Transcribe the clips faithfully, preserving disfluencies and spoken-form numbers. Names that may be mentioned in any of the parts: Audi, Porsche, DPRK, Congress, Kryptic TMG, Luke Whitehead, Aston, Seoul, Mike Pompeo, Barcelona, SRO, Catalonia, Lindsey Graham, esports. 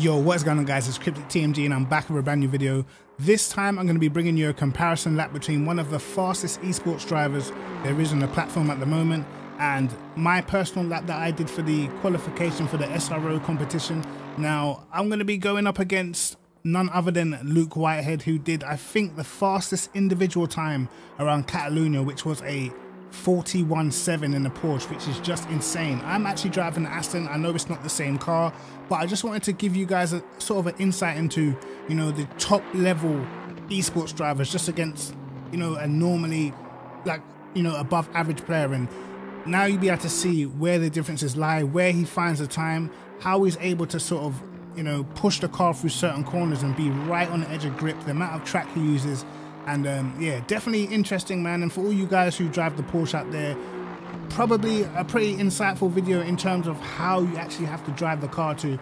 Yo, what's going on, guys? It's Kryptic T M G and I'm back with a brand new video. This time I'm going to be bringing you a comparison lap between one of the fastest esports drivers there is on the platform at the moment and my personal lap that I did for the qualification for the S R O competition. Now I'm going to be going up against none other than Luke Whitehead, who did, I think, the fastest individual time around Catalonia, which was a forty-one seven in the Porsche, which is just insane. I'm actually driving an Aston. I know it's not the same car, but I just wanted to give you guys a sort of an insight into, you know, the top level esports drivers just against, you know, a normally, like, you know, above average player. And now you'll be able to see where the differences lie, where he finds the time, how he's able to sort of, you know, push the car through certain corners and be right on the edge of grip, the amount of track he uses. And um, yeah, definitely interesting, man. And for all you guys who drive the Porsche out there, probably a pretty insightful video in terms of how you actually have to drive the car to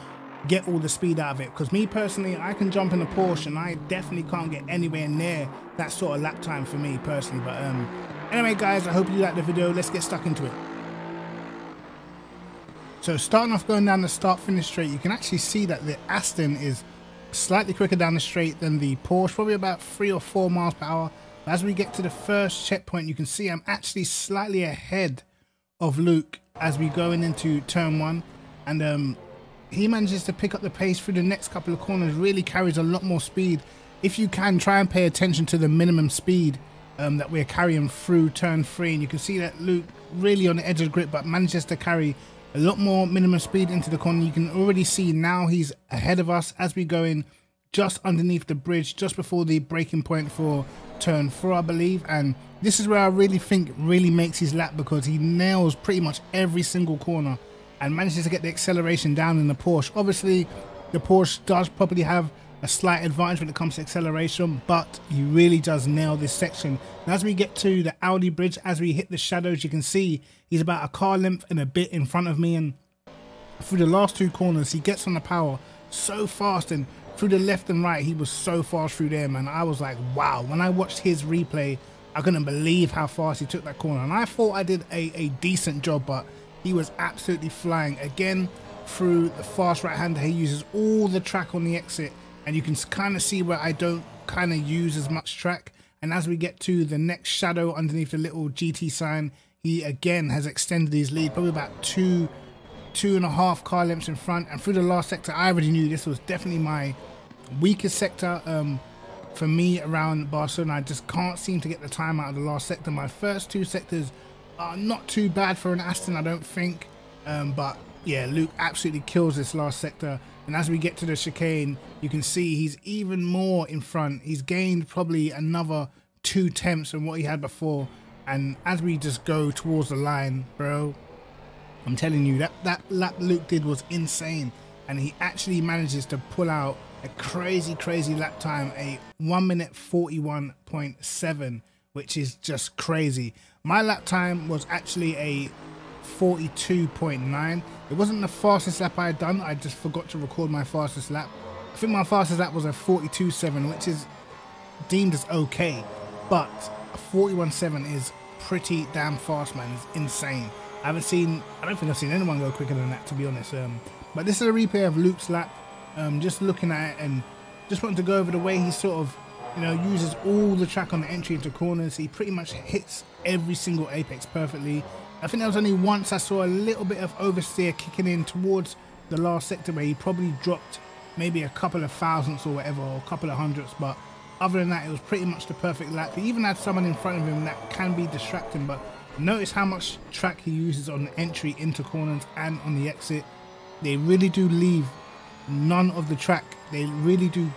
get all the speed out of it. Because me personally, I can jump in a Porsche and I definitely can't get anywhere near that sort of lap time for me personally. But um, anyway, guys, I hope you liked the video. Let's get stuck into it. So starting off going down the start finish straight, you can actually see that the Aston is slightly quicker down the straight than the Porsche, probably about three or four miles per hour. But as we get to the first checkpoint, you can see I'm actually slightly ahead of Luke as we going into turn one, and um, he manages to pick up the pace through the next couple of corners. Really carries a lot more speed. If you can, try and pay attention to the minimum speed um, that we're carrying through turn three, and you can see that Luke really on the edge of grip, but manages to carry a lot more minimum speed into the corner. You can already see now he's ahead of us as we go in just underneath the bridge, just before the breaking point for turn four, I believe. And this is where I really think really makes his lap, because he nails pretty much every single corner and manages to get the acceleration down in the Porsche. Obviously, the Porsche does probably have a slight advantage when it comes to acceleration, but he really does nail this section. And as we get to the Audi bridge, as we hit the shadows, you can see he's about a car length and a bit in front of me, and through the last two corners he gets on the power so fast, and through the left and right he was so fast through there, man. I was like, wow. When I watched his replay, I couldn't believe how fast he took that corner, and I thought I did a, a decent job, but he was absolutely flying again through the fast right-hander. He uses all the track on the exit, and you can kind of see where I don't kind of use as much track. And as we get to the next shadow underneath the little G T sign, he again has extended his lead, probably about two, two and a half car lengths in front. And through the last sector, I already knew this was definitely my weakest sector. Um, for me, around Barcelona, I just can't seem to get the time out of the last sector. My first two sectors are not too bad for an Aston, I don't think. Um, but yeah, Luke absolutely kills this last sector. And as we get to the chicane, you can see he's even more in front. He's gained probably another two tenths than what he had before. And as we just go towards the line, bro, I'm telling you, that, that lap Luke did was insane. And he actually manages to pull out a crazy, crazy lap time, a one minute forty-one point seven, which is just crazy. My lap time was actually a forty-two point nine. It wasn't the fastest lap I had done. I just forgot to record my fastest lap. I think my fastest lap was a forty-two seven, which is deemed as okay, but a forty-one seven is pretty damn fast, man. It's insane. I haven't seen, I don't think I've seen anyone go quicker than that, to be honest. Um, but this is a replay of Luke's lap. Um, just looking at it and just wanting to go over the way he sort of, you know, uses all the track on the entry into corners. He pretty much hits every single apex perfectly. I think there was only once I saw a little bit of oversteer kicking in towards the last sector, where he probably dropped maybe a couple of thousandths or whatever, or a couple of hundredths. But other than that, it was pretty much the perfect lap. He even had someone in front of him that can be distracting, but notice how much track he uses on the entry into corners and on the exit. They really do leave none of the track. They really do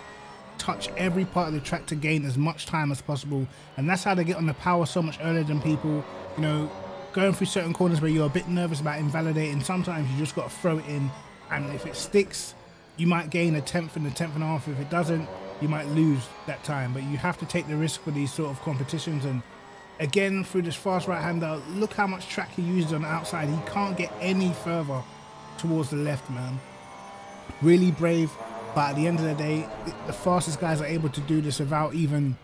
touch every part of the track to gain as much time as possible, and that's how they get on the power so much earlier than people. You know, going through certain corners where you're a bit nervous about invalidating, sometimes you just got to throw it in, and if it sticks, you might gain a tenth and a tenth and a half. If it doesn't, you might lose that time, but you have to take the risk for these sort of competitions. And again, through this fast right-hander, look how much track he uses on the outside. He can't get any further towards the left, man. Really brave, but at the end of the day, the fastest guys are able to do this without even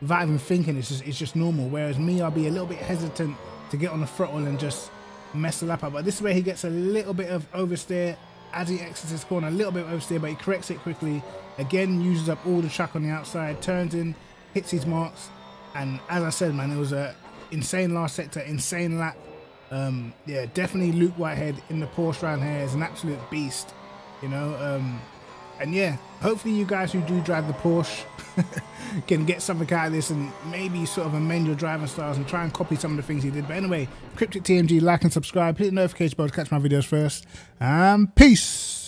without even thinking. It's just, it's just normal, whereas me, I'll be a little bit hesitant to get on the throttle and just mess the lap up. But this is where he gets a little bit of oversteer, as he exits his corner, a little bit oversteer, but he corrects it quickly. Again, uses up all the track on the outside, turns in, hits his marks, and as I said, man, it was a insane last sector, insane lap. Um, yeah, definitely Luke Whitehead in the Porsche round here is an absolute beast, you know. Um, and yeah, hopefully you guys who do drive the Porsche can get something out of this and maybe sort of amend your driving styles and try and copy some of the things he did. But anyway, Kryptic T M G, like and subscribe, hit the notification bell to catch my videos first, and peace.